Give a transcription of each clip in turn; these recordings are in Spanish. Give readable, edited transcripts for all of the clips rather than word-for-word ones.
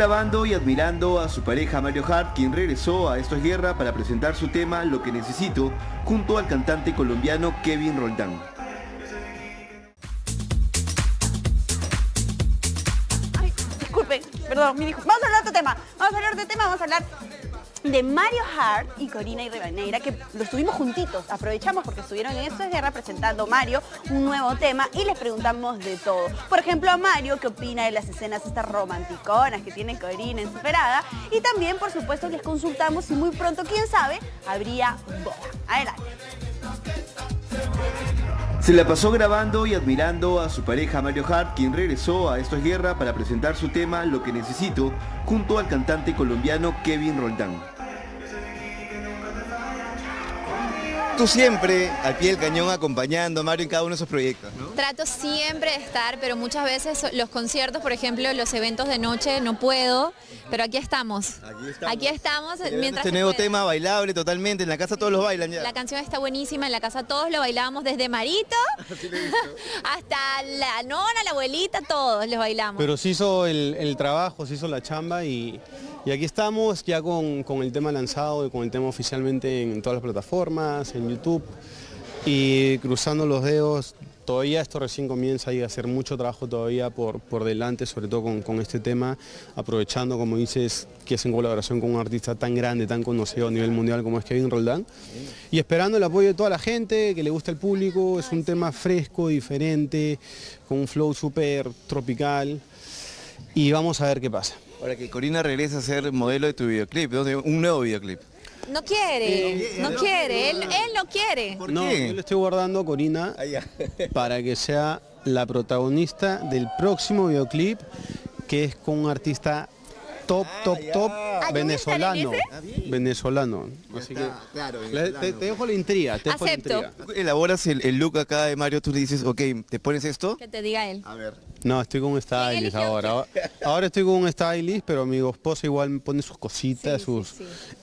grabando y admirando a su pareja Mario Hart, quien regresó a Esto es Guerra para presentar su tema Lo que Necesito, junto al cantante colombiano Kevin Roldán. Ay, disculpen, perdón, mi hijo. Vamos a hablar de otro tema, vamos a hablar de Mario Hart y Korina Rivadeneira, que los estuvimos juntitos. Aprovechamos porque estuvieron en Esto es Guerra presentando Mario un nuevo tema y les preguntamos de todo. Por ejemplo, a Mario qué opina de las escenas estas romanticonas que tiene Korina en Superada, y también, por supuesto, les consultamos si muy pronto, quién sabe, habría boda. Adelante. Se la pasó grabando y admirando a su pareja Mario Hart, quien regresó a Esto es Guerra para presentar su tema Lo que Necesito, junto al cantante colombiano Kevin Roldán. Tú siempre al pie del cañón acompañando a Mario en cada uno de sus proyectos, ¿no? Trato siempre de estar, pero muchas veces los conciertos, por ejemplo, los eventos de noche, no puedo, pero aquí estamos. Mientras este nuevo tema bailable totalmente, en la casa todos los bailan ya. La canción está buenísima, en la casa todos lo bailamos, desde Marito hasta la nona, la abuelita, todos los bailamos. Pero se hizo el trabajo, se hizo la chamba y aquí estamos ya con el tema lanzado y con el tema oficialmente en todas las plataformas, en YouTube, y cruzando los dedos. Todavía esto recién comienza y a hacer mucho trabajo todavía por delante, sobre todo con este tema, aprovechando, como dices, que es en colaboración con un artista tan grande, tan conocido a nivel mundial como es Kevin Roldán, y esperando el apoyo de toda la gente, que le gusta el público. Es un tema fresco, diferente, con un flow súper tropical, y vamos a ver qué pasa. Ahora que Korina regresa a ser modelo de tu videoclip, un nuevo videoclip. No quiere, él no quiere. ¿Por qué? No, yo le estoy guardando a Korina para que sea la protagonista del próximo videoclip, que es con un artista top, venezolano. Así que, claro, te dejo la intriga, Elaboras el look acá de Mario, tú le dices, ok, ¿te pones esto? Que te diga él. A ver. No, estoy con un stylist ahora. Ahora estoy con un stylist, pero mi esposa igual me pone sus cositas,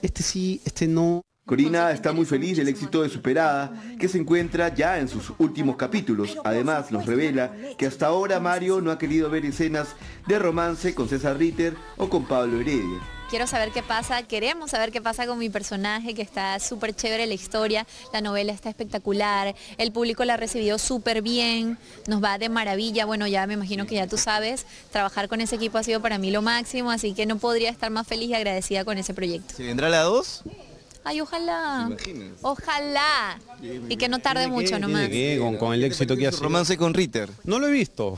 Este sí, este no. Korina está muy feliz del éxito de Superada, que se encuentra ya en sus últimos capítulos. Además, nos revela que hasta ahora Mario no ha querido ver escenas de romance con César Ritter o con Pablo Heredia. Quiero saber qué pasa, queremos saber qué pasa con mi personaje, que está súper chévere la historia, la novela está espectacular, el público la recibió súper bien, nos va de maravilla. Bueno, ya me imagino que ya tú sabes, trabajar con ese equipo ha sido para mí lo máximo, así que no podría estar más feliz y agradecida con ese proyecto. ¿Se vendrá la 2? Ay, ojalá, ojalá, y que no tarde mucho nomás. Con el éxito que hace. ¿Romance con Ritter? No lo he visto.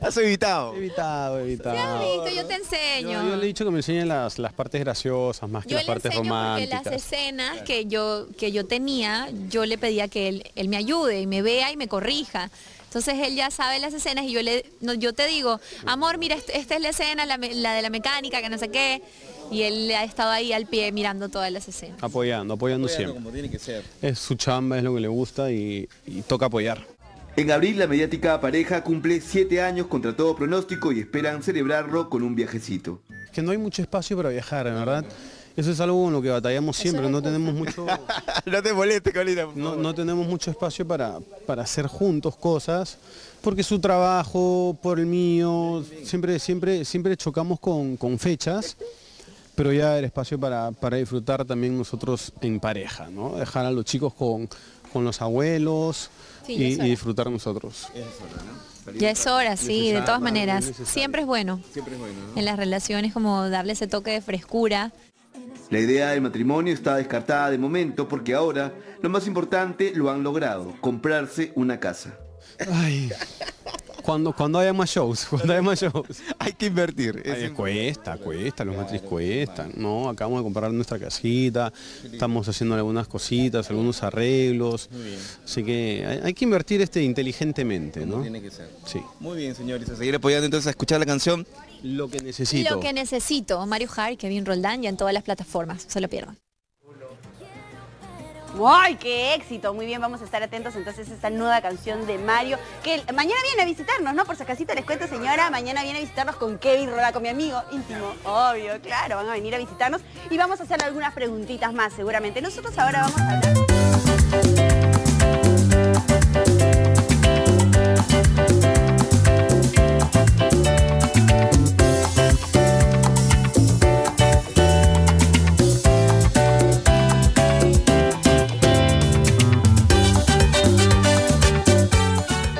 ¿Has evitado? Evitado. ¿Te has visto? Yo te enseño. Yo le he dicho que me enseñen las partes graciosas más que las partes románticas. Porque las escenas que yo tenía, yo le pedía que él me ayude y me vea y me corrija. Entonces él ya sabe las escenas y yo te digo, amor, mira, esta es la escena, la de la mecánica, que no sé qué. Y él ha estado ahí al pie mirando todas las escenas. Apoyando siempre. Como tiene que ser. Es su chamba, es lo que le gusta y toca apoyar. En abril la mediática pareja cumple 7 años contra todo pronóstico y esperan celebrarlo con un viajecito. Es que no hay mucho espacio para viajar, en verdad. Eso es algo con lo que batallamos siempre, no tenemos mucho... No te molestes, Korina. No tenemos mucho espacio para hacer juntos cosas, porque su trabajo, por el mío, siempre chocamos con fechas, pero ya el espacio para disfrutar también nosotros en pareja, ¿no? Dejar a los chicos con los abuelos, sí, y disfrutar nosotros. Es hora, ¿no? Ya es hora, sí, de todas maneras. Siempre es bueno, ¿no? En las relaciones, como darle ese toque de frescura. La idea del matrimonio está descartada de momento porque ahora lo más importante lo han logrado, comprarse una casa. Ay, cuando haya más shows, hay que invertir. Cuesta, los matrices cuestan. No, acabamos de comprar nuestra casita, estamos haciendo algunas cositas, algunos arreglos. Así que hay que invertir inteligentemente, ¿no? Tiene que ser. Sí. Muy bien, señores, a seguir apoyando entonces, a escuchar la canción Lo que Necesito. Lo que Necesito, Mario Hart, Kevin Roldán, ya en todas las plataformas, no se lo pierdan. ¡Ay, qué éxito! Muy bien, vamos a estar atentos entonces a esta nueva canción de Mario, que mañana viene a visitarnos, ¿no? Por si acaso les cuento, señora, mañana viene a visitarnos con Kevin Roldán, con mi amigo íntimo, obvio, claro, van a venir a visitarnos y vamos a hacer algunas preguntitas más seguramente. Nosotros ahora vamos a hablar...